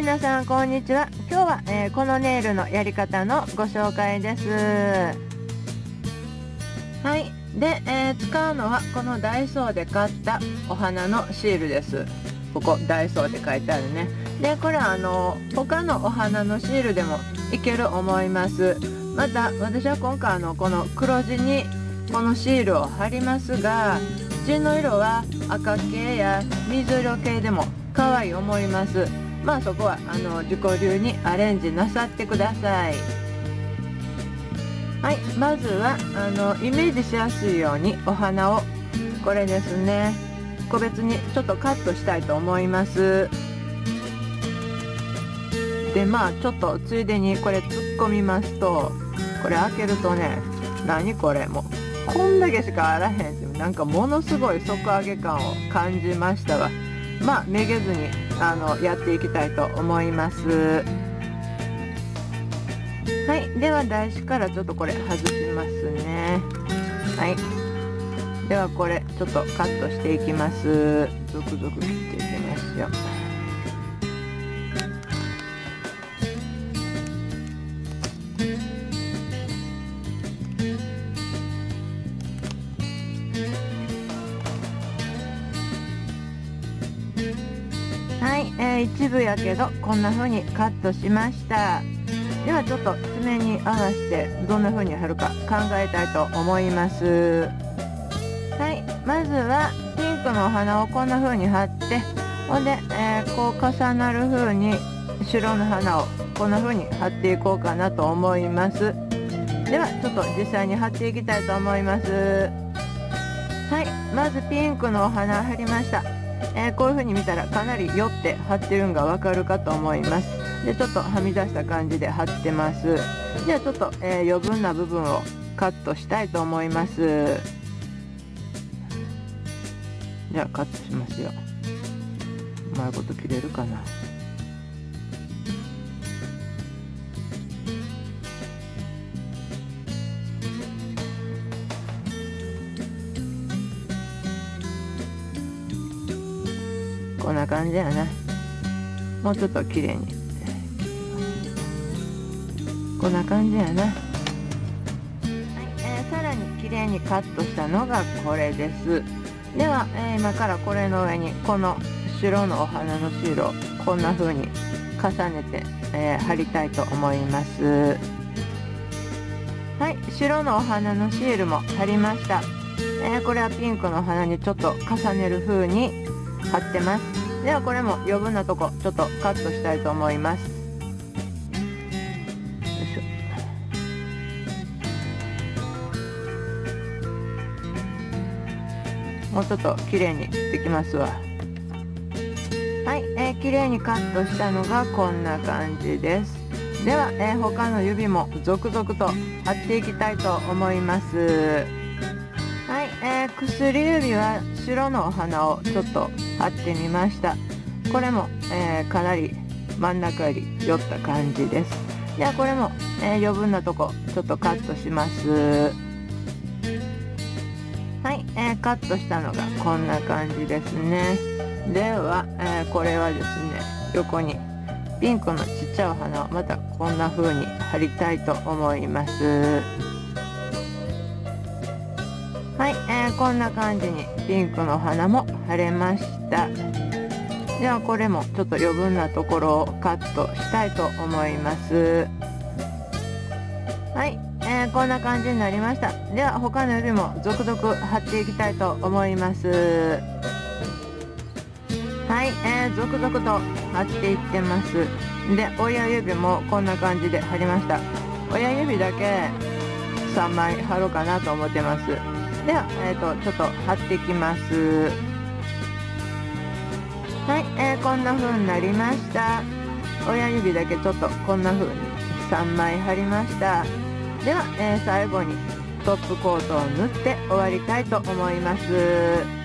皆さんこんにちは。今日は、このネイルのやり方のご紹介です。はい。で、使うのはこのダイソーで買ったお花のシールです。ここダイソーで書いてあるね。でこれは他のお花のシールでもいける思います。また私は今回この黒地にこのシールを貼りますが、地の色は赤系や水色系でも可愛い思います。まあそこは自己流にアレンジなさってください。はい、まずはイメージしやすいようにお花をこれですね、個別にちょっとカットしたいと思います。でまあちょっとついでにこれ突っ込みますと、これ開けるとね、何これもうこんだけしかあらへんって、なんかものすごい底上げ感を感じましたわ。まあめげずにやっていきたいと思います。はい、では台紙からちょっとこれ外しますね。はい、ではこれちょっとカットしていきます。ゾクゾク切っていきますよ。はい、一部やけどこんな風にカットしました。ではちょっと爪に合わせてどんな風に貼るか考えたいと思います。はい、まずはピンクのお花をこんな風に貼って、ほんで、こう重なる風に白の花をこんな風に貼っていこうかなと思います。ではちょっと実際に貼っていきたいと思います。はい、まずピンクのお花貼りました。こういう風に見たらかなり寄って貼ってるんがわかるかと思います。でちょっとはみ出した感じで貼ってます。ではちょっと、余分な部分をカットしたいと思います。じゃあカットしますよ。うまいこと切れるかな。こんな感じやな。もうちょっと綺麗に。こんな感じやな。はい、さらに綺麗にカットしたのがこれです。では、今からこれの上にこの白のお花のシールをこんな風に重ねて、貼りたいと思います。はい、白のお花のシールも貼りました。これはピンクのお花にちょっと重ねる風に貼ってます。ではこれも余分なとこちょっとカットしたいと思います。もうちょっと綺麗にできますわ。はい、綺麗にカットしたのがこんな感じです。では、他の指も続々と貼っていきたいと思います。はい、薬指は白のお花をちょっと貼ってみました。これも、かなり真ん中より寄った感じです。ではこれも、余分なとこちょっとカットします。はい、カットしたのがこんな感じですね。では、これはですね、横にピンクのちっちゃいお花をまたこんな風に貼りたいと思います。はい、こんな感じにピンクのお花も貼れました。ではこれもちょっと余分なところをカットしたいと思います。はい、こんな感じになりました。では他の指も続々貼っていきたいと思います。はい、続々と貼っていってます。で親指もこんな感じで貼りました。親指だけ3枚貼ろうかなと思ってます。では、ちょっと貼っていきます。はい、こんな風になりました。親指だけちょっとこんな風に3枚貼りました。では、最後にトップコートを縫って終わりたいと思います。